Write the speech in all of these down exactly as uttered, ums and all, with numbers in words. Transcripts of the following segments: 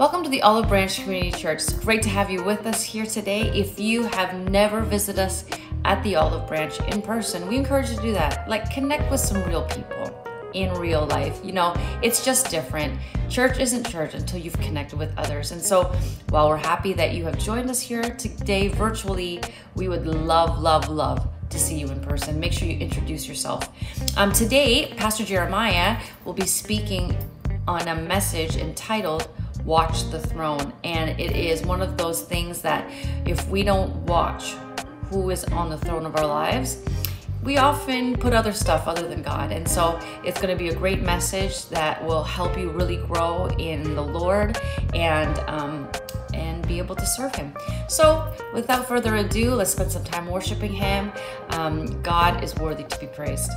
Welcome to the Olive Branch Community Church. It's great to have you with us here today. If you have never visited us at the Olive Branch in person, we encourage you to do that. Like, connect with some real people in real life. You know, it's just different. Church isn't church until you've connected with others. And so while we're happy that you have joined us here today virtually, we would love, love, love to see you in person. Make sure you introduce yourself. Um, today, Pastor Jeremiah will be speaking on a message entitled, Watch the Throne. And it is one of those things that if we don't watch who is on the throne of our lives, we often put other stuff other than God. And so it's going to be a great message that will help you really grow in the Lord and um, and be able to serve Him. So without further ado, let's spend some time worshiping Him. Um, God is worthy to be praised.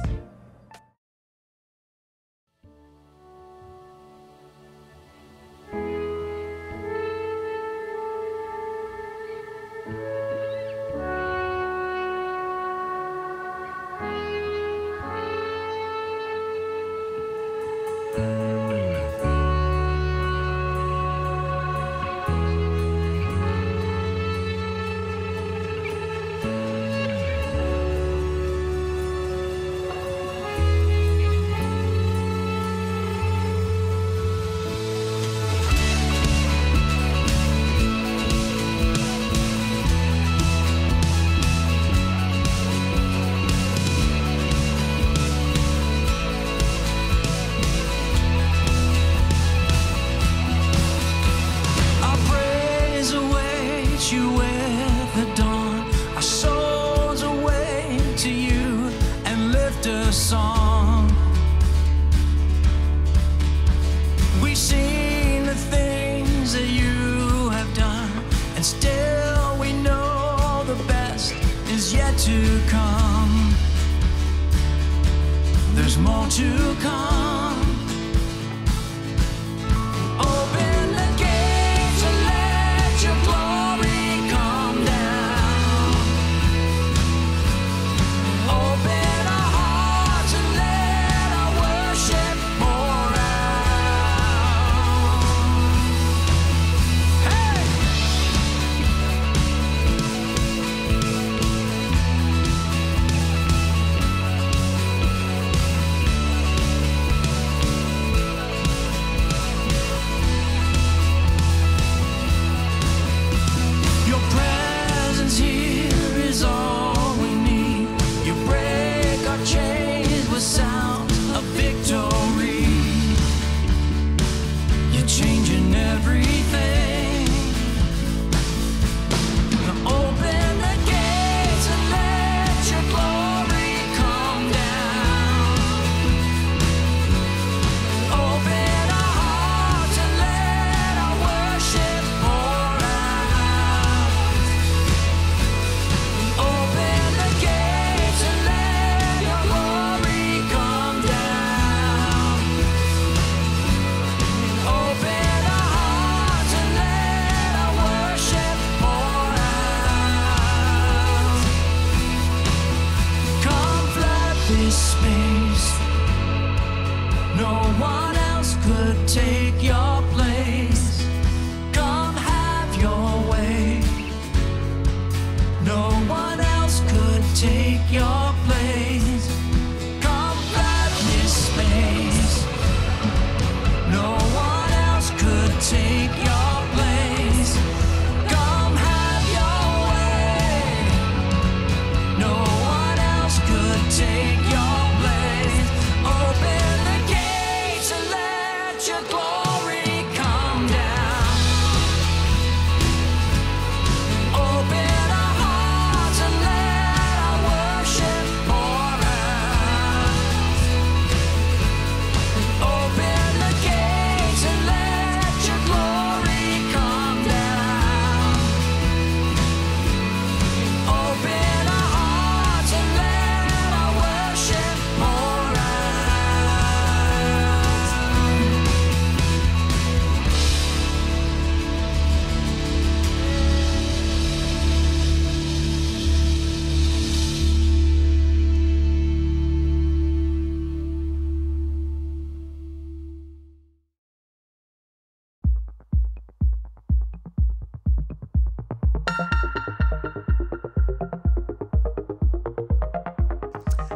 Open the gates and let your glory come.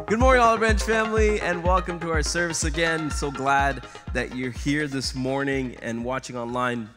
Good morning, Olive Branch family, and welcome to our service again. So glad that you're here this morning and watching online.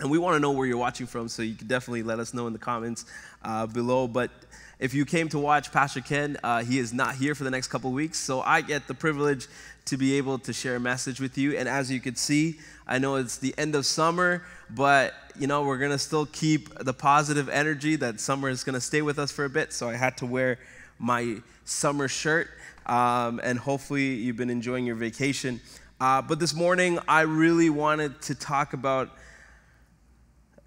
And we want to know where you're watching from, so you can definitely let us know in the comments uh, below. But if you came to watch Pastor Ken, uh, he is not here for the next couple weeks, so I get the privilege to be able to share a message with you. And as you can see, I know it's the end of summer, but you know we're going to still keep the positive energy that summer is going to stay with us for a bit, so I had to wear my summer shirt, um, and hopefully you've been enjoying your vacation. Uh, but this morning, I really wanted to talk about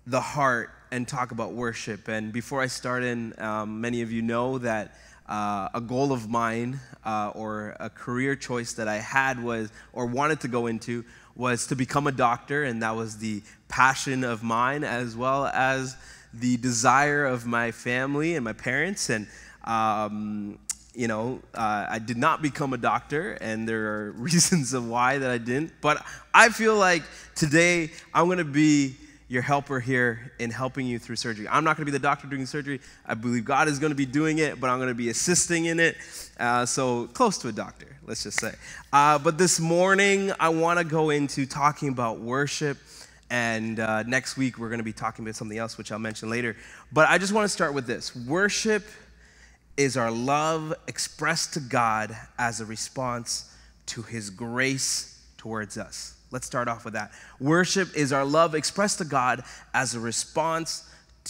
the heart and talk about worship. And before I start in, um, many of you know that uh, a goal of mine uh, or a career choice that I had was, or wanted to go into, was to become a doctor, and that was the passion of mine as well as the desire of my family and my parents. And Um, you know, uh, I did not become a doctor, and there are reasons of why that I didn't. But I feel like today I'm going to be your helper here in helping you through surgery. I'm not going to be the doctor doing surgery. I believe God is going to be doing it, but I'm going to be assisting in it. Uh, so close to a doctor, let's just say. Uh, but this morning I want to go into talking about worship. And uh, next week we're going to be talking about something else, which I'll mention later. But I just want to start with this. Worship is our love expressed to God as a response to his grace towards us. Let's start off with that. Worship is our love expressed to God as a response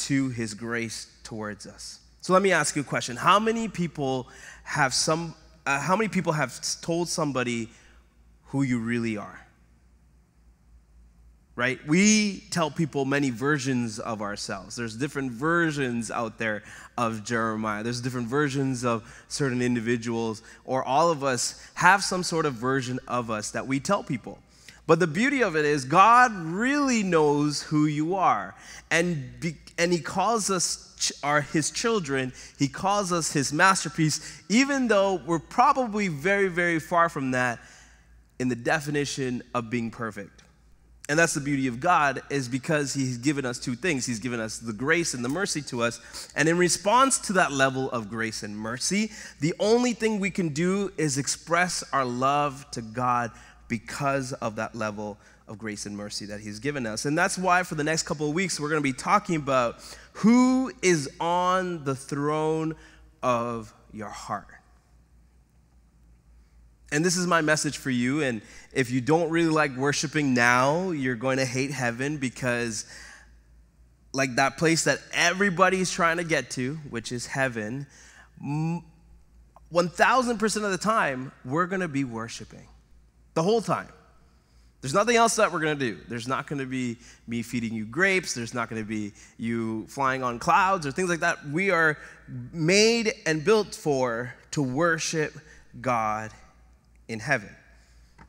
to his grace towards us. So let me ask you a question. How many people have some uh, how many people have told somebody who you really are? Right? We tell people many versions of ourselves. There's different versions out there of Jeremiah. There's different versions of certain individuals, or all of us have some sort of version of us that we tell people. But the beauty of it is God really knows who you are, and, be, and he calls us ch are his children. He calls us his masterpiece, even though we're probably very, very far from that in the definition of being perfect. And that's the beauty of God, is because he's given us two things. He's given us the grace and the mercy to us. And in response to that level of grace and mercy, the only thing we can do is express our love to God because of that level of grace and mercy that he's given us. And that's why for the next couple of weeks, we're going to be talking about who is on the throne of your heart. And this is my message for you, and if you don't really like worshiping now, you're going to hate heaven, because like that place that everybody's trying to get to, which is heaven, one thousand percent of the time, we're going to be worshiping the whole time. There's nothing else that we're going to do. There's not going to be me feeding you grapes. There's not going to be you flying on clouds or things like that. We are made and built for to worship God in heaven.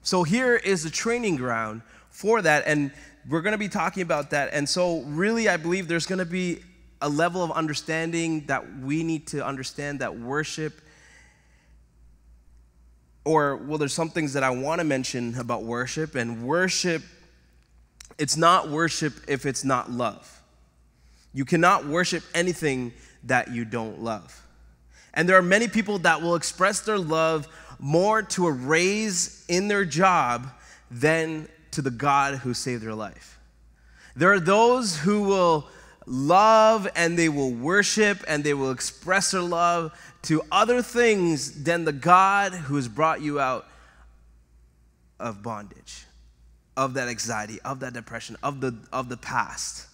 So here is the training ground for that, and we're going to be talking about that. And so really, I believe there's going to be a level of understanding that we need to understand that worship, or well, there's some things that I want to mention about worship. And worship, it's not worship if it's not love. You cannot worship anything that you don't love. And there are many people that will express their love more to a raise in their job than to the God who saved their life. There are those who will love and they will worship and they will express their love to other things than the God who has brought you out of bondage, of that anxiety, of that depression, of the, of the past.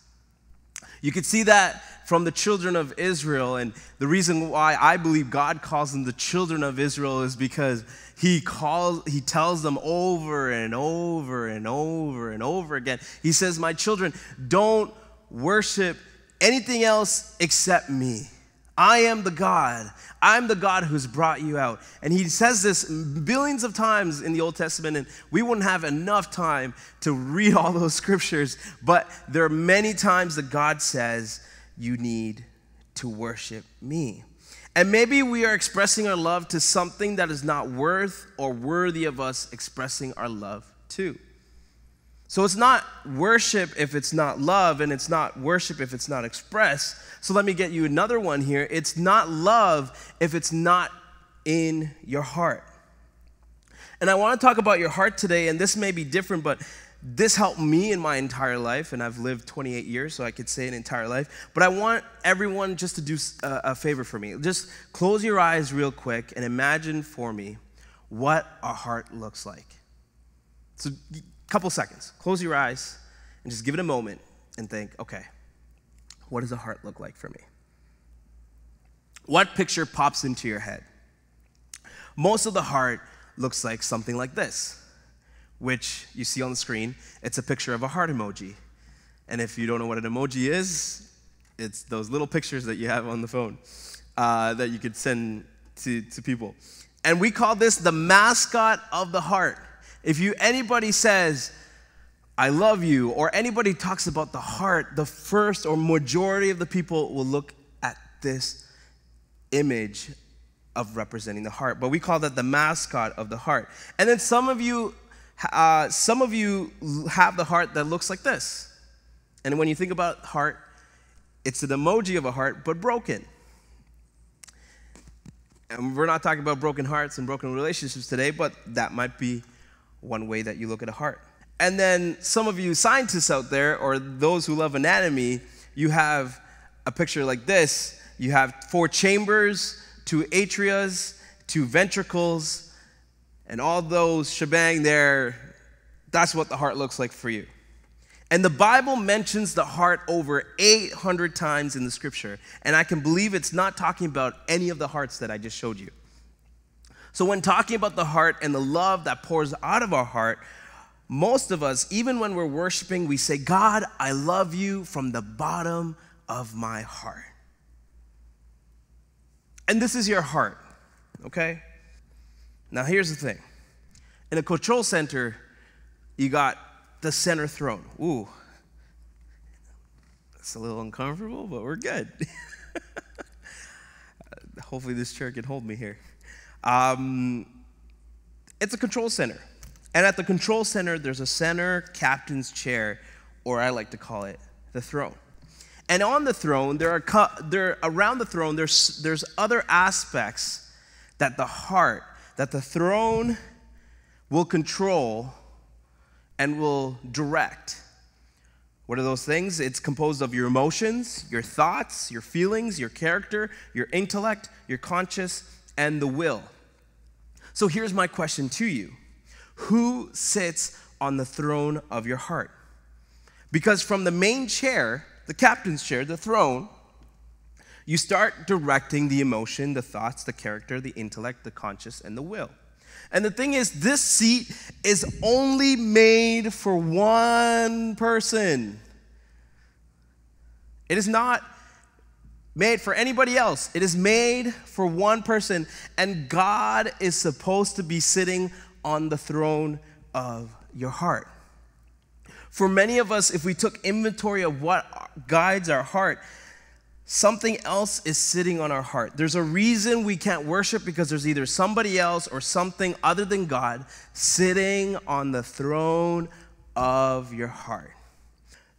You could see that from the children of Israel, and the reason why I believe God calls them the children of Israel is because he calls, he tells them over and over and over and over again. He says, my children, don't worship anything else except me. I am the God. I'm the God who's brought you out. And he says this billions of times in the Old Testament, and we wouldn't have enough time to read all those scriptures, but there are many times that God says, you need to worship me. And maybe we are expressing our love to something that is not worth or worthy of us expressing our love to. So it's not worship if it's not love, and it's not worship if it's not expressed. So let me get you another one here. It's not love if it's not in your heart. And I want to talk about your heart today, and this may be different, but this helped me in my entire life, and I've lived twenty-eight years, so I could say an entire life. But I want everyone just to do a, a favor for me. Just close your eyes real quick and imagine for me what our heart looks like. So a couple seconds. Close your eyes and just give it a moment and think, okay, what does a heart look like for me? What picture pops into your head? Most of the heart looks like something like this, which you see on the screen. It's a picture of a heart emoji. And if you don't know what an emoji is, it's those little pictures that you have on the phone uh, that you could send to, to people. And we call this the mascot of the heart. If you anybody says, I love you, or anybody talks about the heart, the first or majority of the people will look at this image of representing the heart. But we call that the mascot of the heart. And then some of you Uh, some of you have the heart that looks like this. And when you think about heart, it's an emoji of a heart, but broken. And we're not talking about broken hearts and broken relationships today, but that might be one way that you look at a heart. And then some of you scientists out there, or those who love anatomy, you have a picture like this. You have four chambers, two atrias, two ventricles, and all those shebang there. That's what the heart looks like for you. And the Bible mentions the heart over eight hundred times in the scripture. And I can believe it's not talking about any of the hearts that I just showed you. So when talking about the heart and the love that pours out of our heart, most of us, even when we're worshiping, we say, God, I love you from the bottom of my heart. And this is your heart, okay? Now, here's the thing. In a control center, you got the center throne. Ooh, it's a little uncomfortable, but we're good. Hopefully this chair can hold me here. Um, it's a control center. And at the control center, there's a center captain's chair, or I like to call it the throne. And on the throne, there are there around the throne, there's, there's other aspects that the heart that the throne will control and will direct. What are those things? It's composed of your emotions, your thoughts, your feelings, your character, your intellect, your conscience, and the will. So here's my question to you. Who sits on the throne of your heart? Because from the main chair, the captain's chair, the throne, you start directing the emotion, the thoughts, the character, the intellect, the conscience, and the will. And the thing is, this seat is only made for one person. It is not made for anybody else. It is made for one person. And God is supposed to be sitting on the throne of your heart. For many of us, if we took inventory of what guides our heart, something else is sitting on our heart. There's a reason we can't worship, because there's either somebody else or something other than God sitting on the throne of your heart.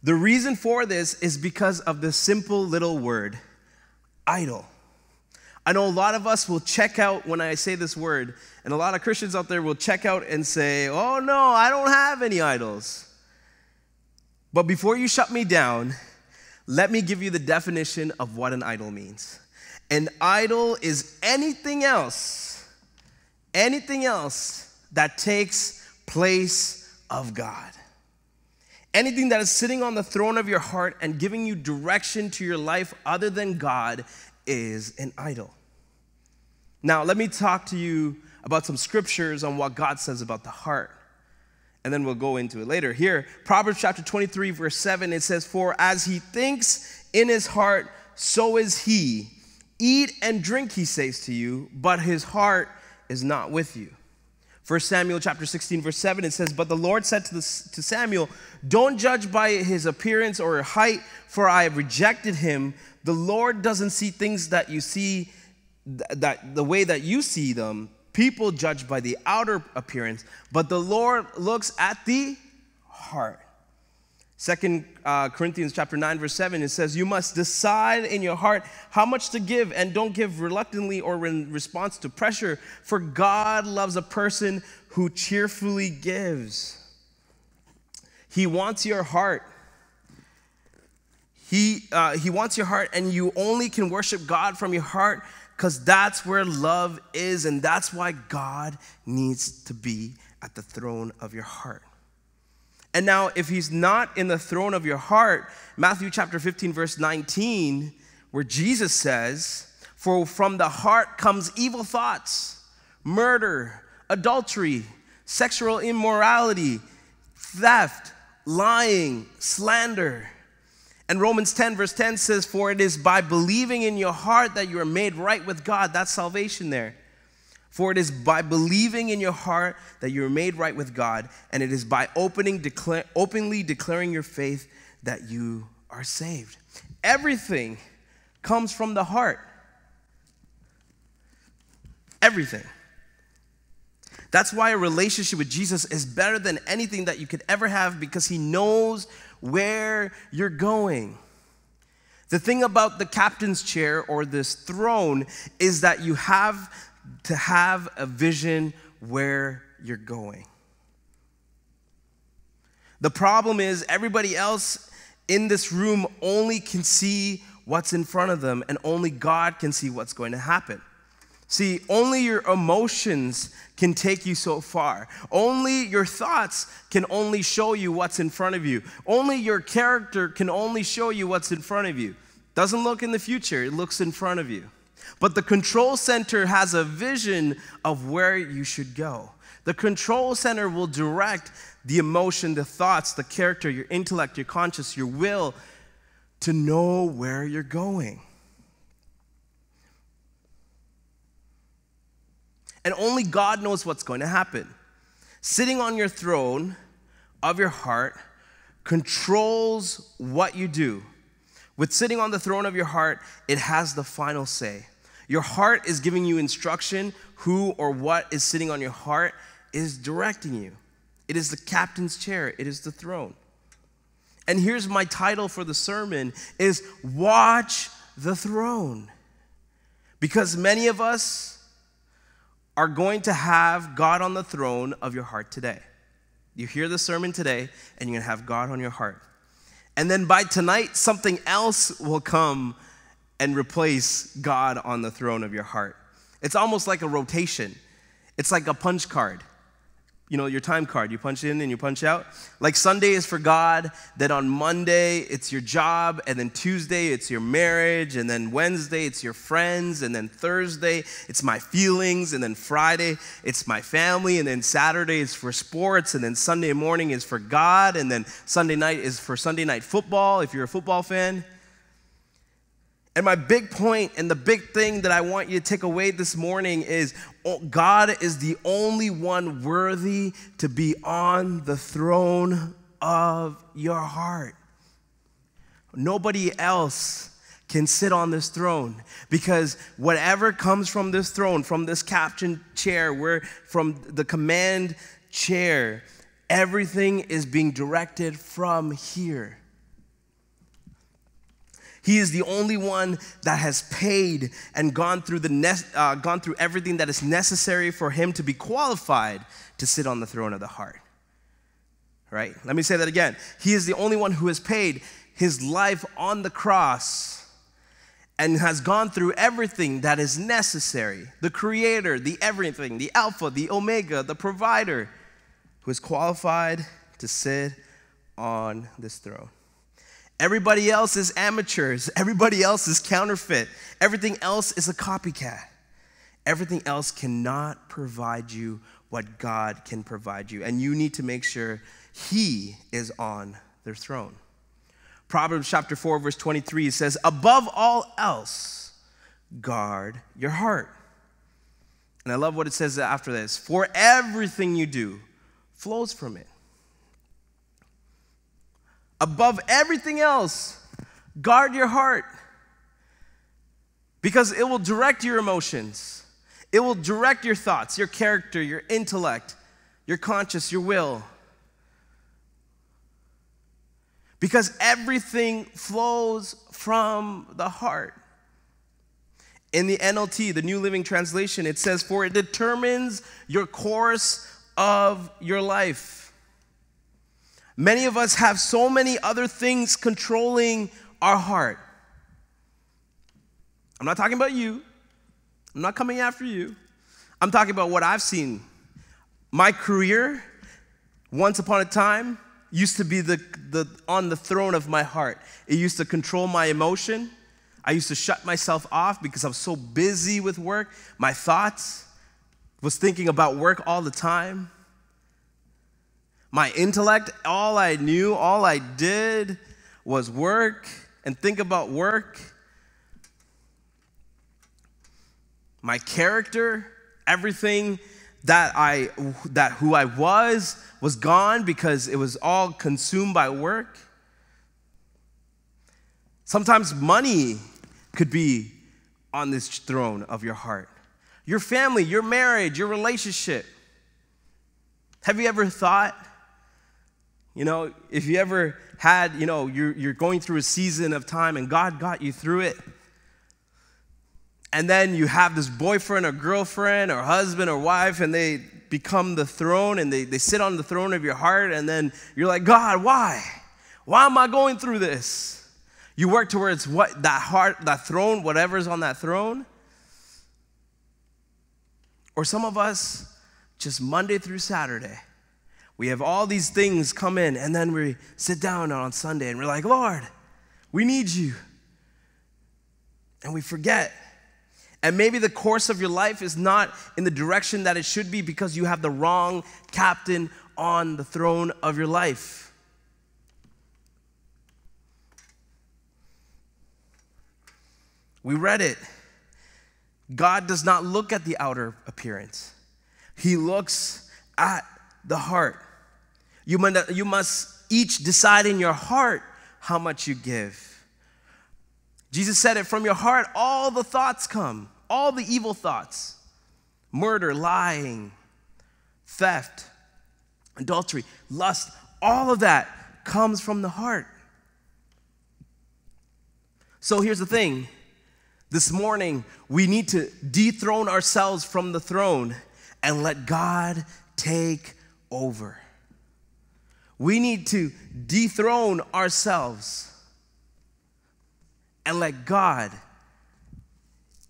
The reason for this is because of the simple little word, idol. I know a lot of us will check out when I say this word, and a lot of Christians out there will check out and say, oh no, I don't have any idols. But before you shut me down, let me give you the definition of what an idol means. An idol is anything else, anything else that takes place of God. Anything that is sitting on the throne of your heart and giving you direction to your life other than God is an idol. Now, let me talk to you about some scriptures on what God says about the heart. And then we'll go into it later. Here, Proverbs chapter twenty-three, verse seven, it says, for as he thinks in his heart, so is he. Eat and drink, he says to you, but his heart is not with you. First Samuel chapter sixteen, verse seven, it says, but the Lord said to, the, to Samuel, don't judge by his appearance or height, for I have rejected him. The Lord doesn't see things that you see, that, that the way that you see them. People judge by the outer appearance, but the Lord looks at the heart. Second uh, Corinthians chapter nine, verse seven, it says, you must decide in your heart how much to give, and don't give reluctantly or in response to pressure, for God loves a person who cheerfully gives. He wants your heart. He, uh, he wants your heart, and you only can worship God from your heart because that's where love is, and that's why God needs to be at the throne of your heart. And now, if he's not in the throne of your heart, Matthew chapter fifteen, verse nineteen, where Jesus says, for from the heart comes evil thoughts, murder, adultery, sexual immorality, theft, lying, slander. And Romans ten, verse ten says, for it is by believing in your heart that you are made right with God. That's salvation there. For it is by believing in your heart that you are made right with God, and it is by opening, declare, openly declaring your faith that you are saved. Everything comes from the heart. Everything. That's why a relationship with Jesus is better than anything that you could ever have, because he knows where you're going. The thing about the captain's chair or this throne is that you have to have a vision where you're going. The problem is everybody else in this room only can see what's in front of them, and only God can see what's going to happen. See, only your emotions can take you so far. Only your thoughts can only show you what's in front of you. Only your character can only show you what's in front of you. Doesn't look in the future, it looks in front of you. But the control center has a vision of where you should go. The control center will direct the emotion, the thoughts, the character, your intellect, your conscience, your will to know where you're going. And only God knows what's going to happen. Sitting on your throne of your heart controls what you do. With sitting on the throne of your heart, it has the final say. Your heart is giving you instruction. Who or what is sitting on your heart is directing you. It is the captain's chair. It is the throne. And here's my title for the sermon is Watch the Throne. Because many of us are going to have God on the throne of your heart today. You hear the sermon today, and you're going to have God on your heart. And then by tonight, something else will come and replace God on the throne of your heart. It's almost like a rotation. It's like a punch card. You know, your time card. You punch in and you punch out. Like Sunday is for God, then on Monday it's your job, and then Tuesday it's your marriage, and then Wednesday it's your friends, and then Thursday it's my feelings, and then Friday it's my family, and then Saturday is for sports, and then Sunday morning is for God, and then Sunday night is for Sunday night football, if you're a football fan. And my big point and the big thing that I want you to take away this morning is God is the only one worthy to be on the throne of your heart. Nobody else can sit on this throne, because whatever comes from this throne, from this captain chair, where from the command chair, everything is being directed from here. He is the only one that has paid and gone through, the uh, gone through everything that is necessary for him to be qualified to sit on the throne of the heart. Right? Let me say that again. He is the only one who has paid his life on the cross and has gone through everything that is necessary. The creator, the everything, the alpha, the omega, the provider, who is qualified to sit on this throne. Everybody else is amateurs. Everybody else is counterfeit. Everything else is a copycat. Everything else cannot provide you what God can provide you. And you need to make sure he is on their throne. Proverbs chapter four, verse twenty-three says, above all else, guard your heart. And I love what it says after this. For everything you do flows from it. Above everything else, guard your heart, because it will direct your emotions. It will direct your thoughts, your character, your intellect, your conscience, your will. because everything flows from the heart. In the N L T, the New Living Translation, it says, for it determines your course of your life. Many of us have so many other things controlling our heart. I'm not talking about you. I'm not coming after you. I'm talking about what I've seen. My career, once upon a time, used to be the, the, on the throne of my heart. It used to control my emotion. I used to shut myself off because I was so busy with work. My thoughts was thinking about work all the time. My intellect, all I knew, all I did was work and think about work. My character, everything that I, that who I was, was gone because it was all consumed by work. Sometimes money could be on this throne of your heart. Your family, your marriage, your relationship. Have you ever thought, you know, if you ever had, you know, you're, you're going through a season of time and God got you through it, and then you have this boyfriend or girlfriend or husband or wife, and they become the throne, and they, they sit on the throne of your heart, and then you're like, God, why? Why am I going through this? You work towards what that heart, that throne, whatever's on that throne. Or some of us, just Monday through Saturday, we have all these things come in, and then we sit down on Sunday, and we're like, Lord, we need you. And we forget. And maybe the course of your life is not in the direction that it should be because you have the wrong captain on the throne of your life. We read it. God does not look at the outer appearance. He looks at the heart. You must each decide in your heart how much you give. Jesus said it, from your heart all the thoughts come, all the evil thoughts, murder, lying, theft, adultery, lust, all of that comes from the heart. So here's the thing. This morning, we need to dethrone ourselves from the throne and let God take over. We need to dethrone ourselves and let God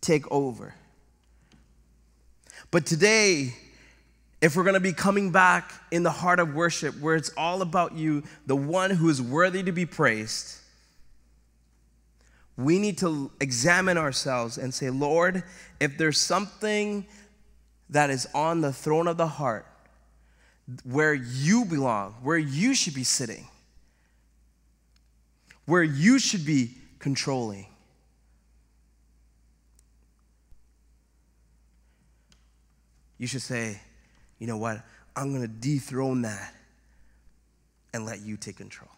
take over. But today, if we're going to be coming back in the heart of worship, where it's all about you, the one who is worthy to be praised, we need to examine ourselves and say, Lord, if there's something that is on the throne of the heart, where you belong, where you should be sitting, where you should be controlling. You should say, you know what? I'm going to dethrone that and let you take control.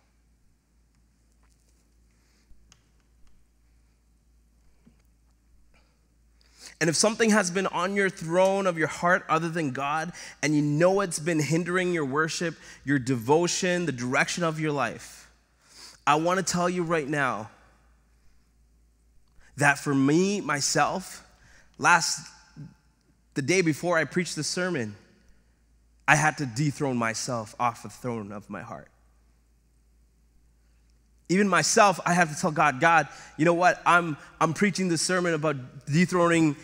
And if something has been on your throne of your heart other than God, and you know it's been hindering your worship, your devotion, the direction of your life, I want to tell you right now, that for me, myself, last, the day before I preached the sermon, I had to dethrone myself off the throne of my heart. Even myself, I have to tell God, God, you know what? I'm, I'm preaching this sermon about dethroning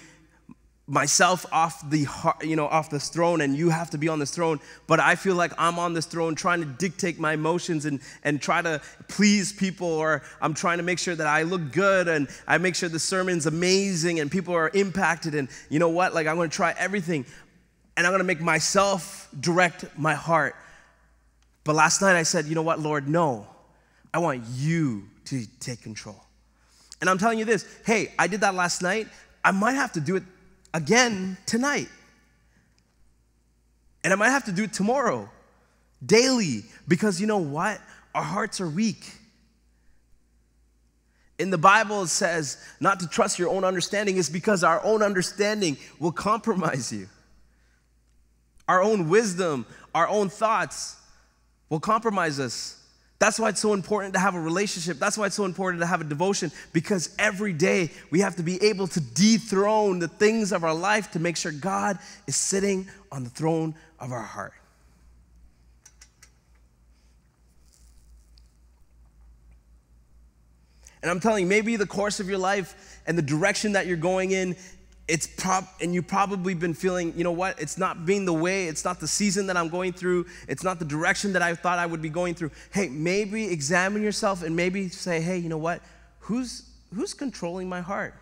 myself off the heart, you know, off this throne, and you have to be on this throne, but I feel like I'm on this throne trying to dictate my emotions and, and try to please people, or I'm trying to make sure that I look good and I make sure the sermon's amazing and people are impacted, and you know what, like I'm going to try everything, and I'm going to make myself direct my heart. But last night I said, you know what, Lord, no, I want you to take control. And I'm telling you this, hey, I did that last night, I might have to do it again tonight. And I might have to do it tomorrow, daily, because you know what? Our hearts are weak. In the Bible, it says not to trust your own understanding. It's because our own understanding will compromise you. Our own wisdom, our own thoughts will compromise us. That's why it's so important to have a relationship. That's why it's so important to have a devotion, because every day we have to be able to dethrone the things of our life to make sure God is sitting on the throne of our heart. And I'm telling you, maybe the course of your life and the direction that you're going in, it's prob and you've probably been feeling, you know what, it's not being the way, it's not the season that I'm going through, it's not the direction that I thought I would be going through. Hey, maybe examine yourself and maybe say, hey, you know what, who's, who's controlling my heart?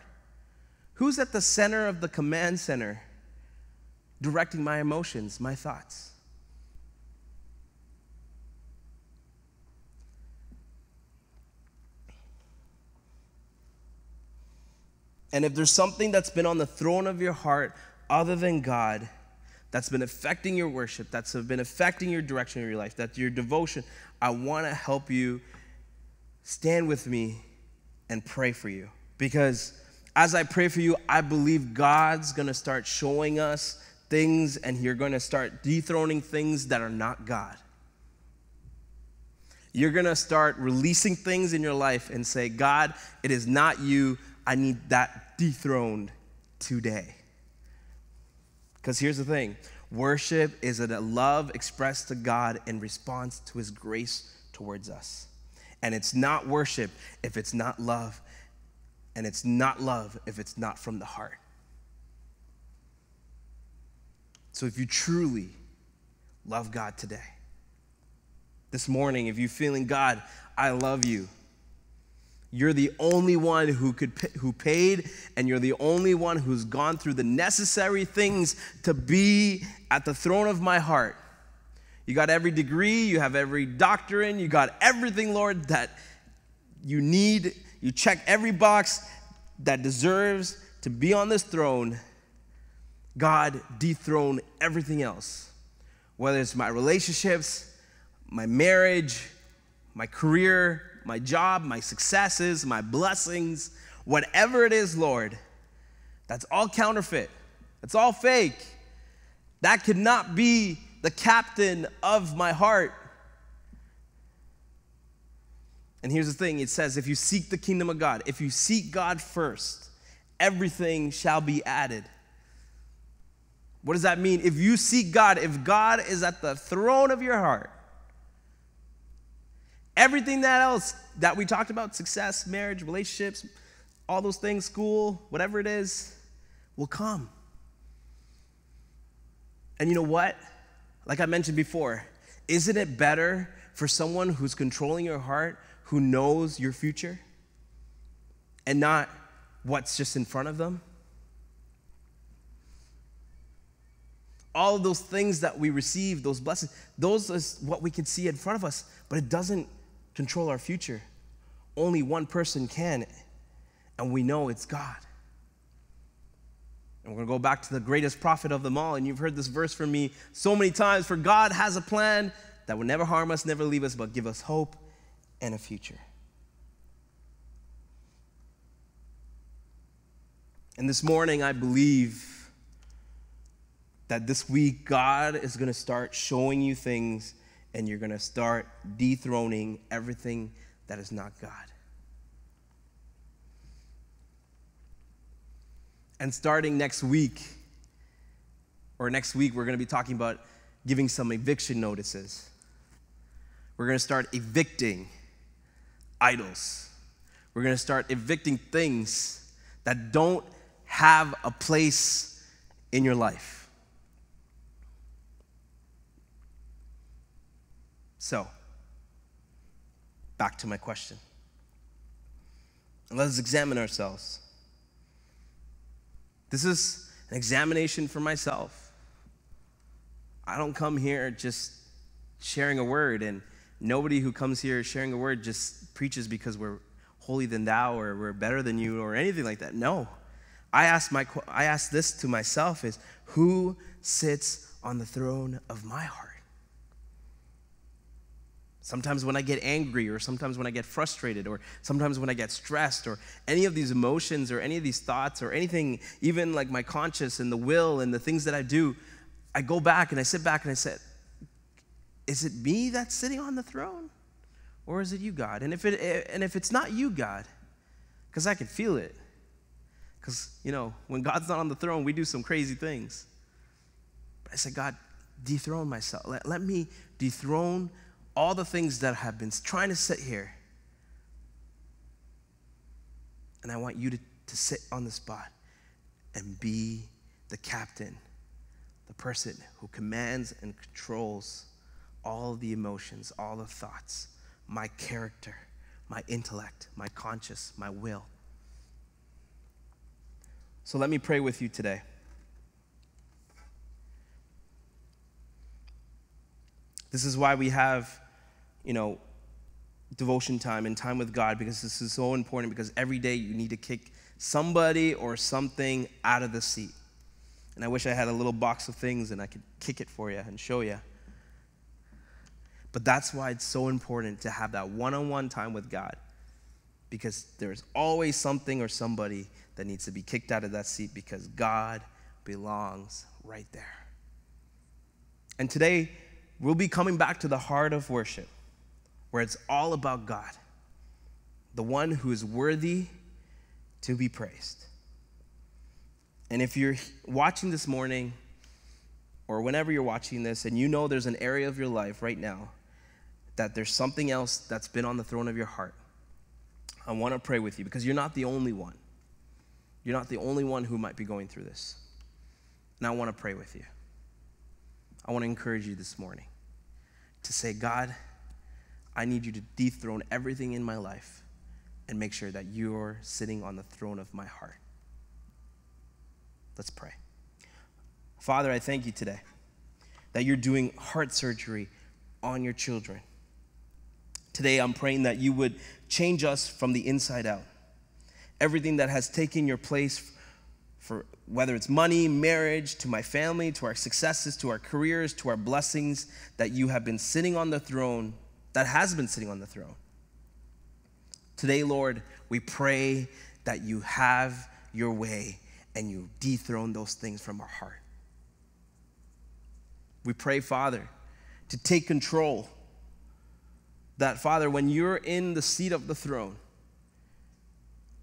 Who's at the center of the command center, directing my emotions, my thoughts? And if there's something that's been on the throne of your heart other than God, that's been affecting your worship, that's been affecting your direction of your life, that's your devotion, I want to help you. Stand with me and pray for you. Because as I pray for you, I believe God's going to start showing us things, and you're going to start dethroning things that are not God. You're going to start releasing things in your life and say, God, it is not you. I need that dethroned today. Because here's the thing. Worship is a love expressed to God in response to his grace towards us. And it's not worship if it's not love. And it's not love if it's not from the heart. So if you truly love God today, this morning, if you're feeling, God, I love you, you're the only one who could pay, who paid, and you're the only one who's gone through the necessary things to be at the throne of my heart. You got every degree, you have every doctrine, you got everything, Lord, that you need. You check every box that deserves to be on this throne. God, dethrone everything else, whether it's my relationships, my marriage, my career, my job, my successes, my blessings, whatever it is, Lord, that's all counterfeit. That's all fake. That could not be the captain of my heart. And here's the thing. It says, if you seek the kingdom of God, if you seek God first, everything shall be added. What does that mean? If you seek God, if God is at the throne of your heart, everything that else that we talked about, success, marriage, relationships, all those things, school, whatever it is, will come. And you know what? Like I mentioned before, isn't it better for someone who's controlling your heart, who knows your future, and not what's just in front of them? All of those things that we receive, those blessings, those is what we can see in front of us, but it doesn't control our future. Only one person can, and we know it's God. And we're going to go back to the greatest prophet of them all, and you've heard this verse from me so many times. For God has a plan that will never harm us, never leave us, but give us hope and a future. And this morning, I believe that this week, God is going to start showing you things, and you're going to start dethroning everything that is not God. And starting next week, or next week, we're going to be talking about giving some eviction notices. We're going to start evicting idols. We're going to start evicting things that don't have a place in your life. So, back to my question. Let us examine ourselves. This is an examination for myself. I don't come here just sharing a word, and nobody who comes here sharing a word just preaches because we're holier than thou or we're better than you or anything like that. No. I ask, my, I ask this to myself is, who sits on the throne of my heart? Sometimes when I get angry, or sometimes when I get frustrated, or sometimes when I get stressed, or any of these emotions or any of these thoughts or anything, even like my conscience and the will and the things that I do, I go back and I sit back and I say, is it me that's sitting on the throne? Or is it you, God? And if it and if it's not you, God, because I can feel it. Because, you know, when God's not on the throne, we do some crazy things. But I said, God, dethrone myself. Let, let me dethrone all the things that have been trying to sit here. And I want you to, to sit on the spot and be the captain, the person who commands and controls all the emotions, all the thoughts, my character, my intellect, my conscience, my will. So let me pray with you today. This is why we have, you know, devotion time and time with God, because this is so important, because every day you need to kick somebody or something out of the seat. And I wish I had a little box of things and I could kick it for you and show you. But that's why it's so important to have that one-on-one time with God, because there's always something or somebody that needs to be kicked out of that seat, because God belongs right there. And today, we'll be coming back to the heart of worship, where it's all about God, the one who is worthy to be praised. And if you're watching this morning, or whenever you're watching this, and you know there's an area of your life right now that there's something else that's been on the throne of your heart, I want to pray with you, because you're not the only one. You're not the only one who might be going through this. And I want to pray with you. I want to encourage you this morning to say, God, I need you to dethrone everything in my life and make sure that you're sitting on the throne of my heart. Let's pray. Father, I thank you today that you're doing heart surgery on your children. Today, I'm praying that you would change us from the inside out. Everything that has taken your place, for whether it's money, marriage, to my family, to our successes, to our careers, to our blessings, that you have been sitting on the throne, that has been sitting on the throne. Today, Lord, we pray that you have your way and you dethrone those things from our heart. We pray, Father, to take control. That, Father, when you're in the seat of the throne,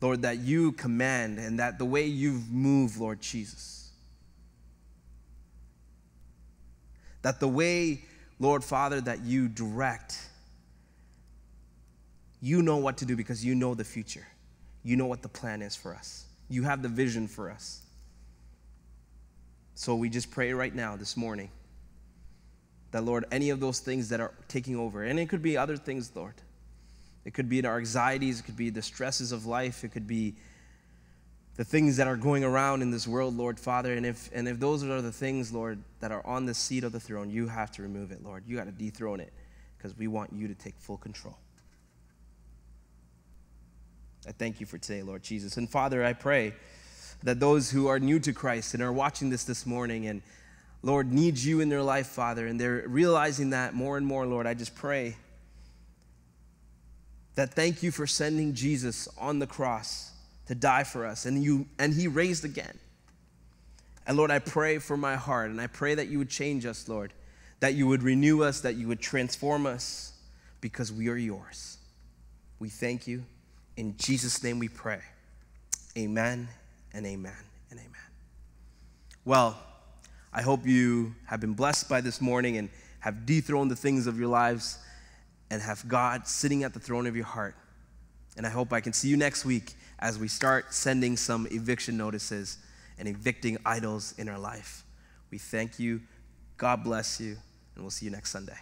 Lord, that you command, and that the way you've moved, Lord Jesus. That the way, Lord, Father, that you direct, you know what to do, because you know the future. You know what the plan is for us. You have the vision for us. So we just pray right now, this morning, that, Lord, any of those things that are taking over, and it could be other things, Lord. It could be in our anxieties. It could be the stresses of life. It could be the things that are going around in this world, Lord, Father. And if, and if those are the things, Lord, that are on the seat of the throne, you have to remove it, Lord. You got to dethrone it, because we want you to take full control. I thank you for today, Lord Jesus. And, Father, I pray that those who are new to Christ and are watching this this morning and, Lord, needs you in their life, Father, and they're realizing that more and more, Lord, I just pray that thank you for sending Jesus on the cross to die for us, and you and he raised again. And, Lord, I pray for my heart, and I pray that you would change us, Lord, that you would renew us, that you would transform us, because we are yours. We thank you. In Jesus' name we pray. Amen and amen and amen. Well, I hope you have been blessed by this morning and have dethroned the things of your lives and have God sitting at the throne of your heart. And I hope I can see you next week as we start sending some eviction notices and evicting idols in our life. We thank you. God bless you. And we'll see you next Sunday.